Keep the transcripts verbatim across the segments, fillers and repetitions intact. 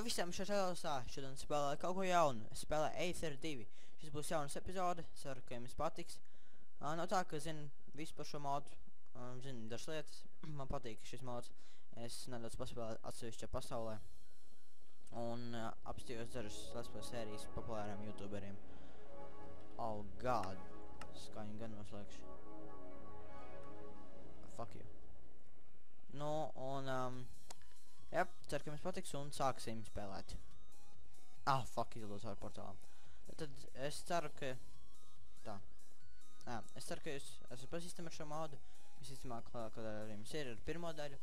Šo visam šajā sezonā šodien spēlēju kaut ko jaunu. Es spēlēju A C R two. Šis būs jaunas epizode. Ceru, ka jums patiks. Uh, no tā, ka zinu visu par šo modu. Um, zinu dažas lietas. Man patīk šis mods. Es nedaudz paspēlēju atsevišķā pasaulē. Un uh, apstījos dažas lespēju sērijas populāriem youtuberiem. Oh god. Skaņu gan noslēgšu. Fuck you. Nu, un... Um, Jā, ceru, ka jums patiks un sāksim spēlēt. Ah, fuck, izlūdzu ar portālām. Tad es ceru, ka... Tā. Jā, es ceru, ka jūs esat pazīstami ar šo modu. Visticamāk, kādā arī jums ir ar pirmo daļu.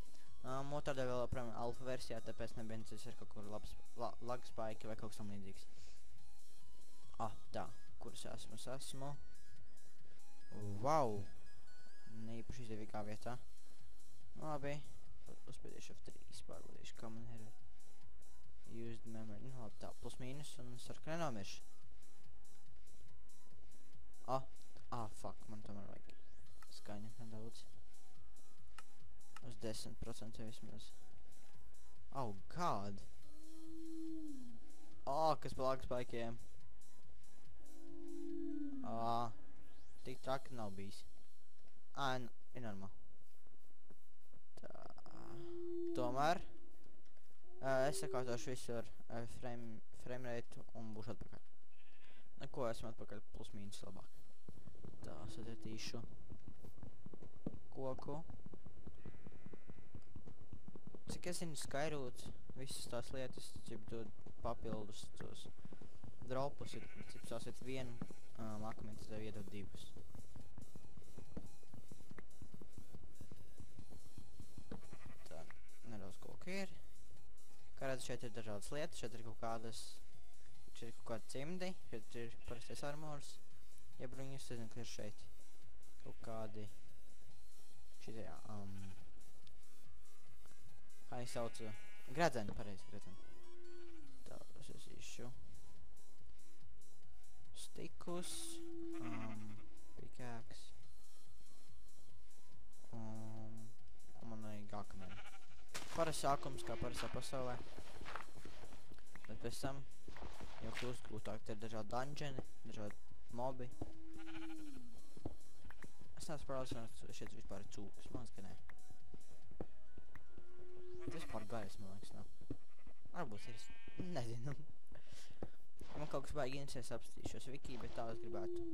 Um, otrā daļa vēl joprojām alfa versijā, tāpēc nebien tas ir kaut kur labs... La, lag spike vai kaut kas tam līdzīgs. Ah, tā. Kuras esmu? Es esmu... Wow! Neīpaši izdevīgā vietā. Labi. Uzpēdīšu F three, pārbaudīšu, kā man ir used memory, nu labi tā, plus mīnus, un es varu, ka nenomiršu. Ah, ah, fuck, man tomēr vajag skaņa nedaudz. Uz desmit procentiem vismaz. Oh, god! Ah, kas pa laga spaikiem? Ah, tik traki nav bijis. Ah, ir normāli. Tomēr uh, es sakārtošu visu ar uh, frame, frame rate un būšu atpakaļ. Neko, esmu atpakaļ plus mīnus labāk. Tā, satītīšu koku. Cik es zinu, Skyroot visas tās lietas, cip dod papildus tos dropus, ir, cip tās iet vienu, um, akmentu tev iedod divus. Ir. Kā redz, šeit ir dažādas lietas, šeit ir kaut kādas, šeit ir kaut kāda cimdi, šeit ir parastais armors, ja bruņas, es nezinu, ka ir šeit kaut kādi šitie, um, kā viņi sauca, gredzeni, pareizi, gredzeni. Tā, es izšu stikus, um, pikāks, um, un manai gākamēr. Paras sākums, kā parasā pasaulē. Bet pēc tam jau kļūst grūtāk. Te ir dažādi dungeoni, dažādi mobi. Es neesmu pārliecināts, šeit vispār ir cūkas. Man skanē. Vispār gaļas, man liekas, nav. Varbūt ir, nezinu. Man kaut kas baigi interesēs, apstīšos wiki, bet tā es gribētu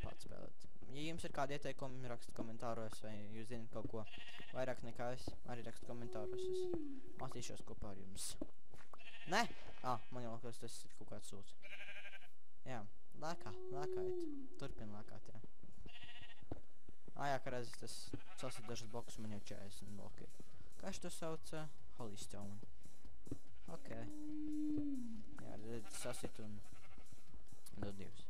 pats spēlēt. Ja jums ir kādi ieteikumi, rakstu komentāros, vai jūs zinat kaut ko vairāk nekā es, arī rakstu komentāros, es mācīšos kopā ar jums. Nē! Ā, man jau liekas, tas ir kaut kāds sūds. Jā, lēkā, lēkājot. Turpin lēkāt, jā. Ā, jā, kā redzes, tas sasīt dažas blokus, man jau četrdesmit bloki ir. Kā šito sauc? Holy Stone. Ok. Jā, redzes, sasīt un... Dod divas.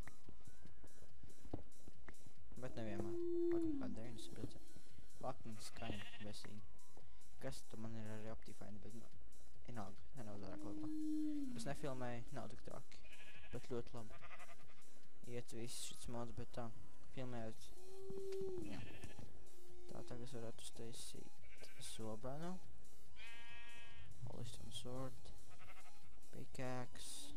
Bet nevienmēr. Pakam kā deviņdesmit procenti. Pakam skaņa besīgi. Kas tu man ir arī optifaini, bet no... Ienāk, nenaudu vairāk labā. Es nefilmēju, nav tik traki. Bet ļoti labi iet viss šis mods, bet tā. Filmējot. Jā. Tā, tagad es varētu uztaisīt sobranu. Holy Stone sword. Pickaxe.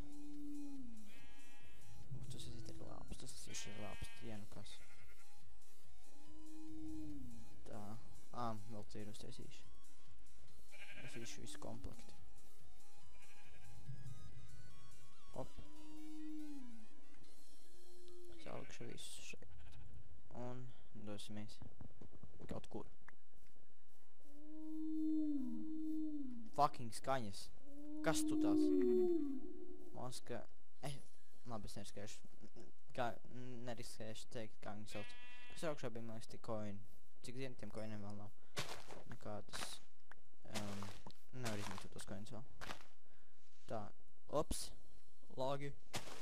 Tas ir tik labs, tas ir šī labs. Jā, nu kas. Tā, ām, vēl tīru uztaisīšu. Es visu visu komplektu. Op. Salikšu visu šeit. Un dosimies kaut kur. Fucking skaņas. Kas tu tās? Mans, ka... Eh, labi, es neriskēšu. Kā, neriskēšu teikt, kā viņi sauc. Kas augšā bija, man liekas, tik coin. Cik zinu, tiem koiniem vēl nav nekādas, um, nevar izmantot tos koinus vēl. Tā, ups, logi,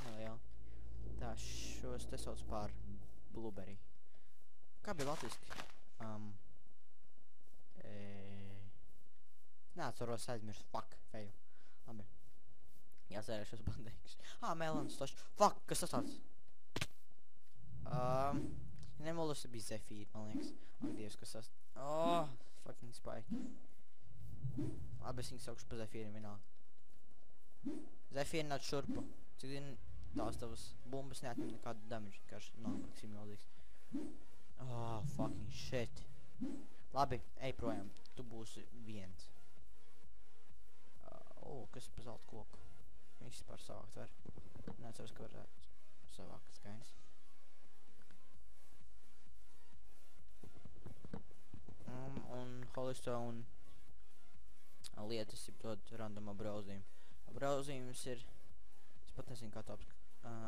nelajāli. Tā, šos te sauc par blueberry. Kā bija latviski? Um, e... Nā, atceros aizmirst, fuck, feju. Labi, jāsērēšos bandēkšus. Ā, melons toši, fuck, kas tas tāds? Um, Nemaldos, te bija Zefīr, man liekas. Ak, dievs, kas tas... Oh, fucking spike. Labi, es viņu saukšu pa Zefīrim vienā. Zefīr nāc šurpu. Cik zin tās tavas bumbas neatņem nekādu damage, vienkārši nonāksim mildīgs. Oh, fucking shit. Labi, ej projām, tu būsi viens. O, kas pa zelta koku? Viņš par savākt var. Neceros, ka varētu savākt skainis. Un Holy Stone lietas ir dod randoma brauzījumu. Brauzījums ir... Es pat nezinu, kā to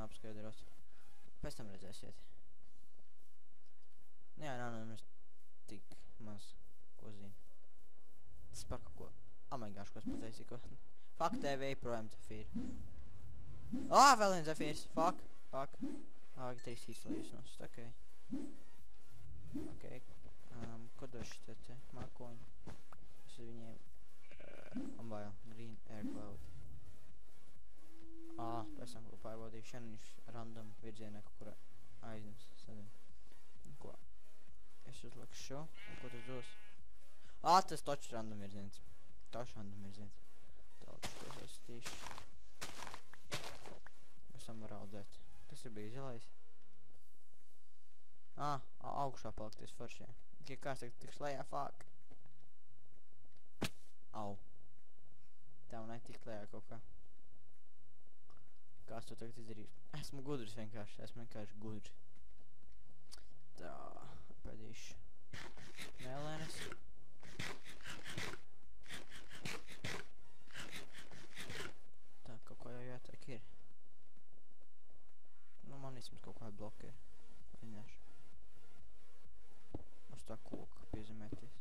apskaidrot. Pēc tam redzēsiet. Jā, nav nemaz tik maz, ko zinu. Tas par kaut ko... Amaigāšu, ko es pateicīju, ko... Fuck, tev ir projām Zefīr. Ā, vēl viens Zefīrs! Fuck, fuck. Ā, trīs izslējus nost, okei. Okei. Ko došu te te? Mākoņi. Es uz viņiem... Un vēl, green air cloud. Ā, pēc tam kaut pārbaudīju. Šeit viņš random virzienē kaut kurā aiznes. Sadien. Ko? Es uzlieku šo. Un ko tas dos? Ā, tas točs random virziens. Točs random virziens. Tālāk, ko es aizstīšu. Esam var audzēt. Kas ir bija zilais? Ā, augšā palikties foršie. Tikai kāds tagad tiks lejā, fuck. Au. Tev netikt lejā kaut kā. Kāds to tagad izdarīs? Esmu gudrs vienkārši. Esmu vienkārši gudrs. Tā. Pēdīšu. Mēlēnes. Tā, kaut ko jau jātiek ir. Nu, man vismaz kaut kāda bloka ir. Viņāšu. Uz tā koka piezemēties.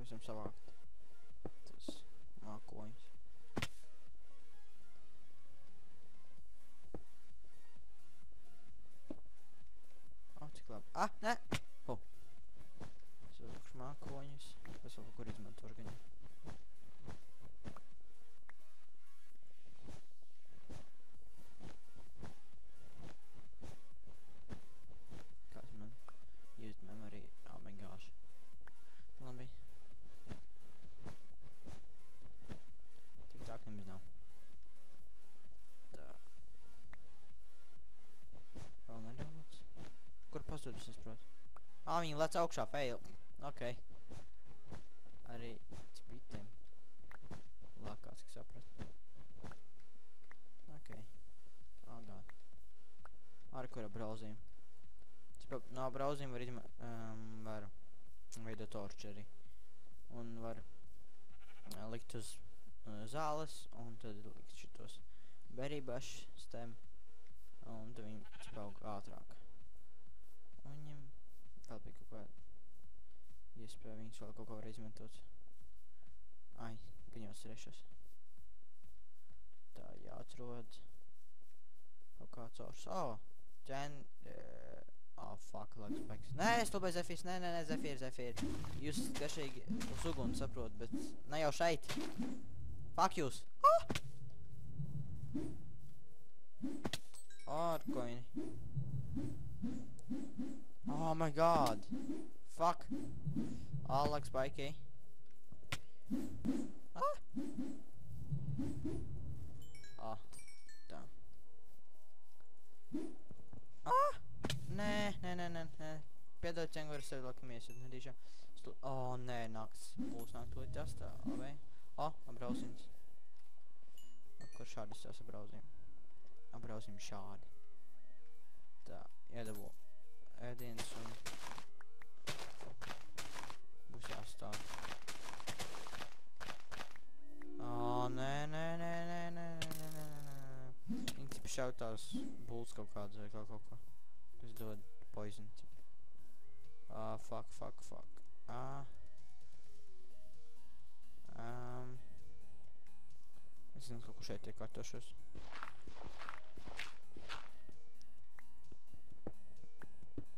Pēc tam savākt tas mākoņus. O, cik labi. Ah, nē! Ho! Savākšu mākoņus. Pēc vēl kur izmantu organi. Kāds man used memory? Oh my gosh. Labi. Tāpēc nemaz nav. Tā. Vēl nedaudz. Kur pazudus, es protu? Ā, viņi lec augšā, fail. Okei. Arī cipītiem. Lākās, ka sapratu. Okei. Ā, gādi. Arī kura brauzīm. Nav brauzīm var izmē... Var veidot torči arī. Un var likt uz... zāles, un tad likt šitos berībaši stem, un tad viņi spaug ātrāk. Un viņam vēl bija kaut kāda iespēja, viņus vēl kaut ko var izmantot. Ai, gaņos trešas. Tā jāatrod kaut kā caurs. O, džen... O, fuck, lag spēks. Nē, es to bez Zefīrs, nē, nē, nē, Zefīr, Zefīr. Jūs garšīgi uz uguni saprot, bet ne jau šeit. Fuck jūs! Ārkoini! Oh my god! Fuck! Ā, lag spēki! Ā! Ā! Tā! Ā! Nē, nē, nē, nē, nē! Piedod cengu ar sevi lakamies, un nedīšā... O, nē, nāks! Būs nāk tūlīt tas tā, ovei! O, apbrauzījums. Kur šādi es tās apbrauzījumi? Apbrauzījumi šādi. Tā, iedabū ēdienas un... Būs jāstāv. O, nē, nē, nē, nē, nē, nē, nē, nē. Viņi tipi šauj tās bulls kaut kādas vai kaut ko. Es dod poison tipi. Ā, fuck, fuck, fuck. Ā. Um, es zinu, kaut ko šeit tiek kartošos.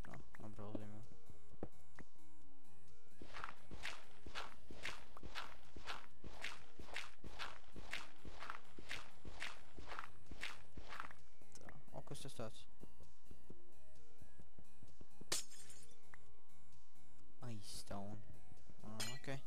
Nā, apbrauzīm vēl. Tā, o, kas tas tāds? Ice stone. Ā, okei.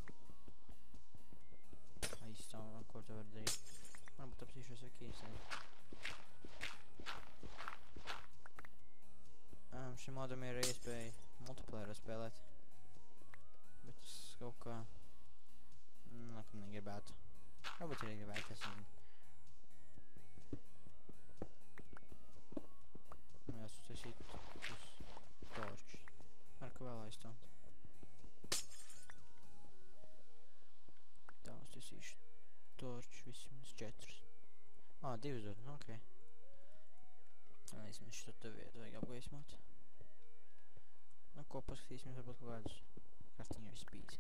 šim modam ir iespēja multiplayerā spēlēt, bet es kaut kā nekam negribētu. Varbūt arī gribētu, es nezinu. Jās uztaisīt uz torči. Ar ko vēl aizstāmt. Tā uztaisīšu torči vismaz četrus. Ā, divas dod, nu okei. Izmēs šo te vietu vajag apgaismāt. Nu ko, paskatīsimies varbūt kaut kādus kartiņos spīdzi.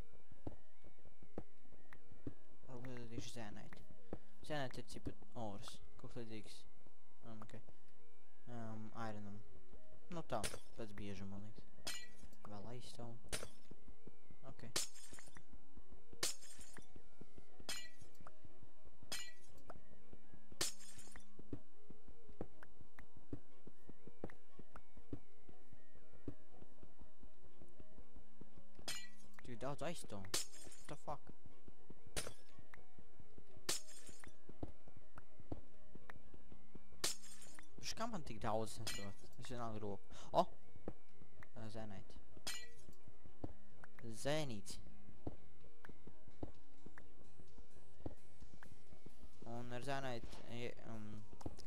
Varbūt atradīšu Zanite. Zanite ir cipa oras, kaut līdzīgs Ironam. Nu tā, pēc biežuma, man liekas. Vēl aizstāvu. Ok. Tik daudz aizstāvu. What the fuck? Kā man tik daudz nesot? Es vienalga roku. O! Zanite. Zanite. Un ar Zanite,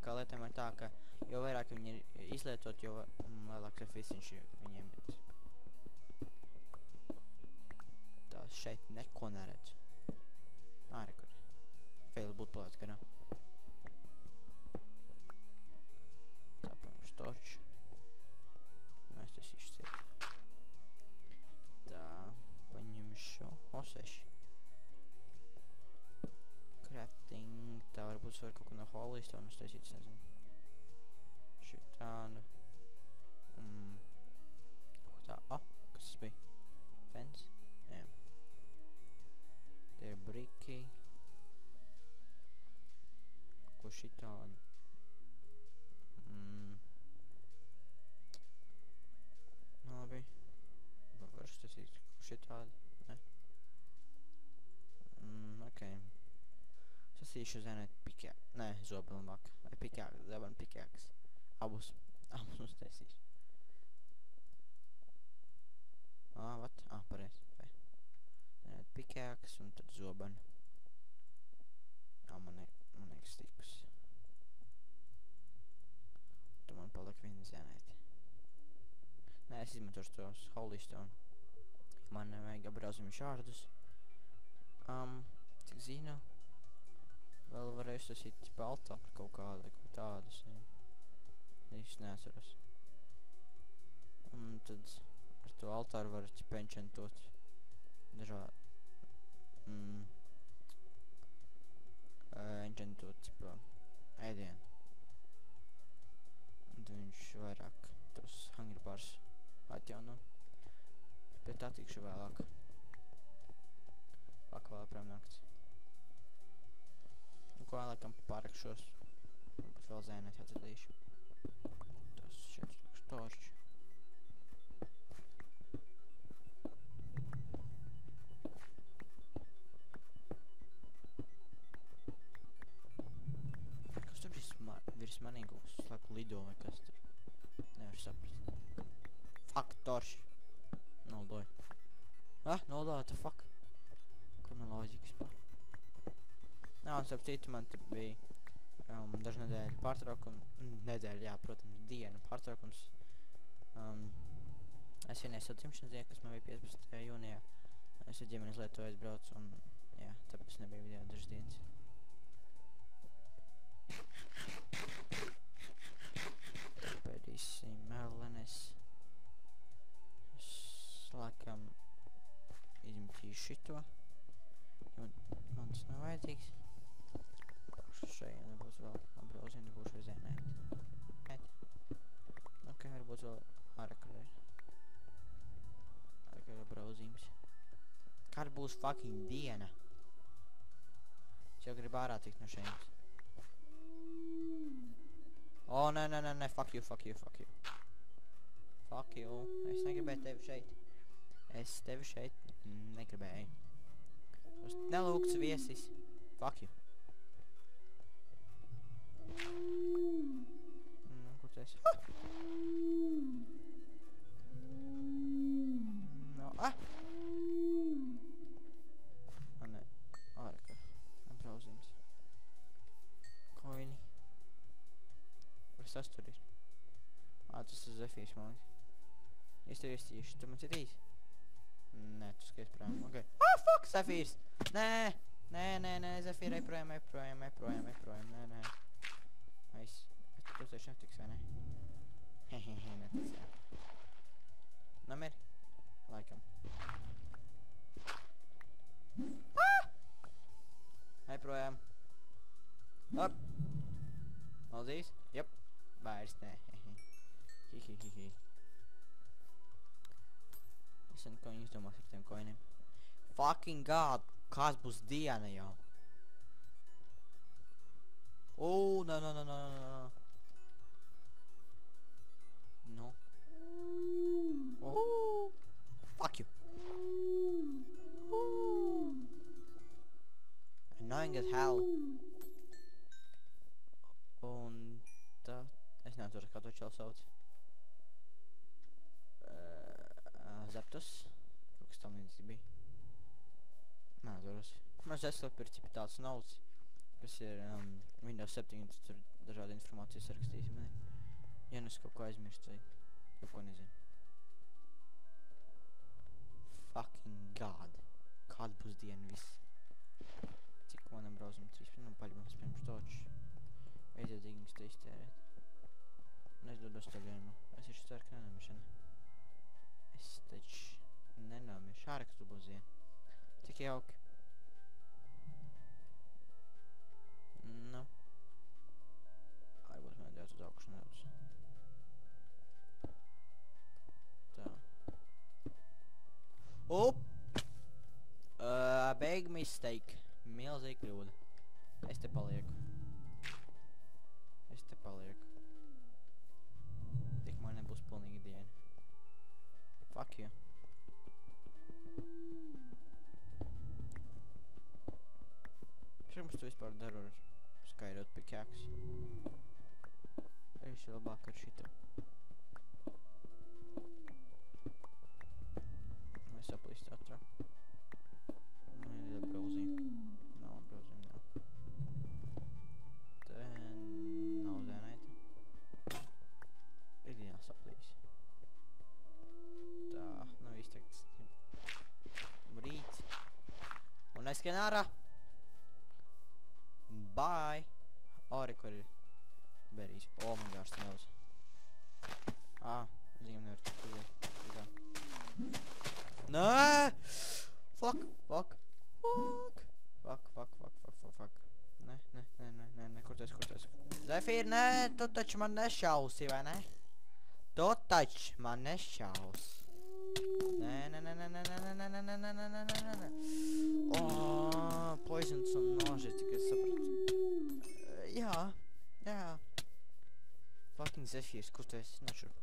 kā lietām ir tā, ka jo vairāk viņi ir izlietot, jo lielāks efficienš viņiem ir. Tā šeit neko neredz. Nā, rekur. Fail būtu plēt, ka nā. Torču. Mēs tas izciet. Tā, paņem šo. O, seši. Crafting. Tā varbūt svar kaut ko no Holy Stone uztaisīt, es nezinu. Šitādu. Kaut tā. O, kas tas bija? Fence? Jā. Tie ir briki. Ko šitādu? Mmm. Labi. Varu stasīt šitādi, ne? Mmm, okei. Sasīšu Zanite pikāk. Nē, zobenvāk. Vai pikāk, zoben pikāks. Abus. Abus uztaisīšu. Ā, vat? Ā, pareiz. Vai. Zanite pikāks un tad zoben. Ā, man liekas tikus. Tu man paliek viena Zanite. Nē, es izmantošu tos Holy Stone. Man nevajag abrazumu šārdus. Um, cik zinu. Vēl varēju sasīt baltā par kaut kādu, kaut tādus. Es neatceros. Un tad ar to altāru varu penčentot dažādi. Mm. Enčentot, tipa, ēdienu. Un tad viņš vairāk tos hunger bars atjaunu, bet tā tikšu vēlāk. Lāk vēl aprēm nakts. Nu ko laikam pārakšos, varbūt vēl Zanite atradīšu. Tas šeit rakšu torču. Kas tur virs manīgums? Slēku lido vai kas tur? Nevar saprast. Fuck, torši. Noldoju. Ah, noldoju, the fuck. Kur man loģikas par? Nā, un sapcīti man te bija dažu nedēļu pārtraukums. Nedēļu, jā, protams, dienu pārtraukums. Es vienai savu dzimšanas dienu, kas man bija piecpadsmitajā jūnijā. Es ar ģimeni uz Lietuvu aizbraucu un, jā, tāpēc nebija video dažas dienas. Pēdīsim melenes. Slēkam izmetīšu šito, jo man tas nav vajadzīgs. Šeit nebūs vēl apbrauzina, būs vai Zanite. Ok, varbūt vēl ārākrai. Ārākrai apbrauzījums. Kad būs fucking diena? Es jau gribu ārā tikt no šeit. O, nē, nē, nē, nē, fuck you, fuck you, fuck you. Fuck you, es negribēju tevi šeit. Es tevi šeit negribēju. Uz nelūgts viesis. Fuck you. Kur tu esi? astoris. A, to jest Zefīr, mam. Jest to jest iść. To macie iść. Ne, to skąd problem. Okej. Oh fuck, Zefīr. Ne, ne, ne, ne, Zefīr, I problem, I problem, I problem, I problem. Ne, ne. Nice. To jest jeszcze tak samo. Hehehe, ne, to jest. Numer. Like him. Ah! I problem. Up. All these? Yep. Bars there. Hehehe. Isn't going to most of them coin him. Fucking god. Cosbus Diana, yo. Oh, no, no, no, no, no, no. No. Oh. Fuck you. Annoying as hell. Und da ist natürlich gerade Charles out. Äh, Zapdos. Guckst du mir nicht dabei? Na, so das. Mas essa precipitação não se. Para ser um Windows sete tem de dar a informação certa que tem, né? Eu não sei qual é mesmo isso aí. Eu conheço. Fucking god. Kalbus D N Vs. Cik manam browserem three no palibam spam toć. Ejdę do nich tej steret. No jest do dostawienia. A się czterka na mieszane. Esteć. Nie na mieszarek tu bozie. Cik jak. No. I was meant to do auction house. Ta. Oh! Uh, big mistake. Milzīgi kļūda. Es te palieku. Es te palieku. Tik man nebūs pilnīgi diena. Fuck you. Pirms tu vispār daru ar Skyroot pickaxe. Es jau labāk ar šito. Mēs aplīst atrā. Nu, ir atbrauzīm. Nav atbrauzīm, nav. Te nav Zanite. Ir jāsaplīs. Tā, nu izteikts. Brīt. Un aizskan ārā. Bye. Ori, kur ir berīs. O, man gārs nevaz. Ā, zinām nevar tikai. Nē! Fuck, fuck. Fuck. Fuck, fuck, fuck, fuck, fuck, fuck. Ne, ne, ne, ne, ne, ne, kur tas, kur tas. Zefīr, ne, tu taču man nešausi, vai ne? Tu taču man nešausi. Ne, ne, ne, ne, ne, ne, ne, ne, ne, ne, ne, ne, ne, ne. Oooo, poisons un noži, tikai sapratu. Jā, jā. Fucking Zefīrs, kur tu esi? Nošur.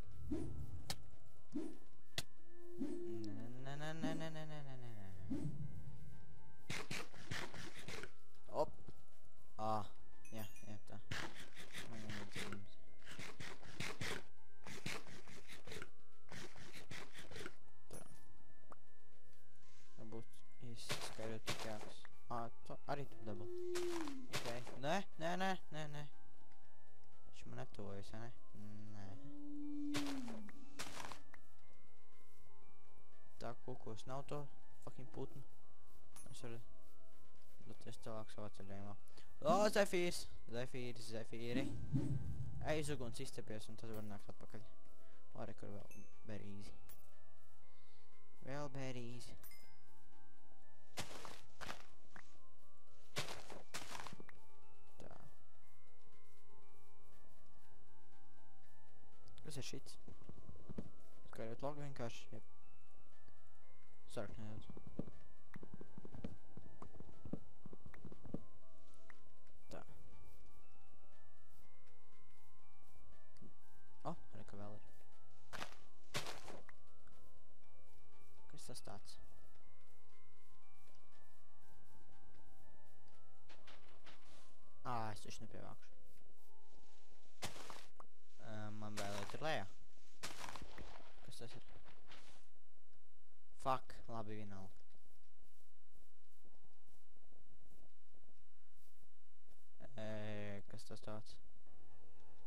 Ne, ne, ne, ne, ne, ne, ne, ne, ne. Op. Ah, ja, ja, tā. Man ir dzīvības. Tā. Varbūt es skaidot tikāks. Ah, to arī tu dabu. Okei. Nē, nē, nē, nē, nē. Viņš man netuvojas, ne? Nē. Tā, kūkos nav to. Fucking putnu. Es varu doties tālāk savā ceļojumā. O, Zefīrs! Zefīrs, Zefīri! Aiz uguns iztepies un tad var nākt atpakaļ. Ori, kur vēl berīzi. Vēl berīzi. Tā. Kas ir šits? Skyroot logo vienkārši, jeb. Sark nedaudz. Tā. O, arī ka vēl ir. Kas tas tāds? Ā, es taču nepievākšu. Man vēl ir tur lejā. Kas tas ir? Fuck, labi vienalga. Eee, kas tas tāds?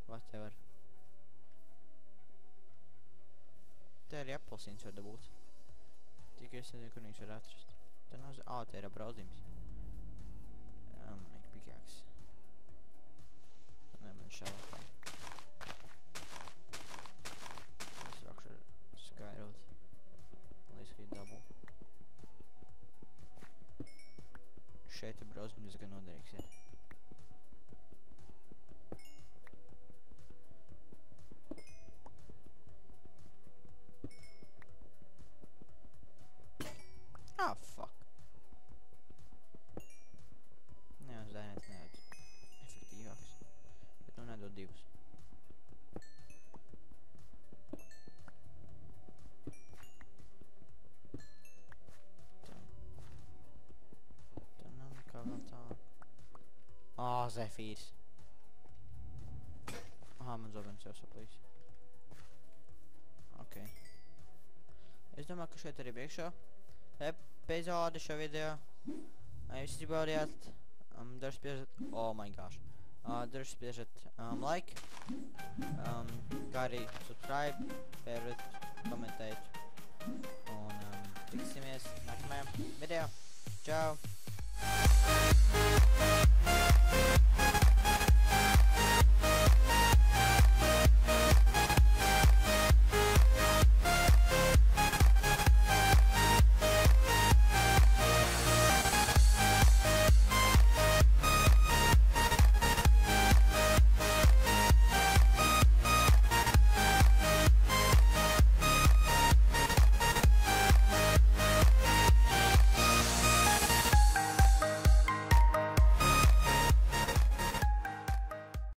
Whatever. Jāpils insur dabūt. Tikai es nezinu, kur viņš var atrast. Tā nav uz... Ā, tā ir apbrauzīmes. Um, ir pikāks. Nē, man šādā. Es rakšu ar Skyroot. Līdz arī dabū. Šeit apbrauzīmes gan noderīgs, jā. Ah, fuck. Ne, uz Zanite nevedu. Efektīvāks. Bet nu nedod divus. Tā. Tā nav nekā vēl tā. Ā, Zefīrs. Aha, man zobens jau saplīs. Ok. Es domāju, ka šeit arī biekšā epizode šo video. Ja jūs izbaudījāt, um, dažs spiežat, oh my gosh, uh, dažs spiežat um, like, um, kā arī subscribe, favorite, komentēt, un um, tiksimies nākamajā video. Čau!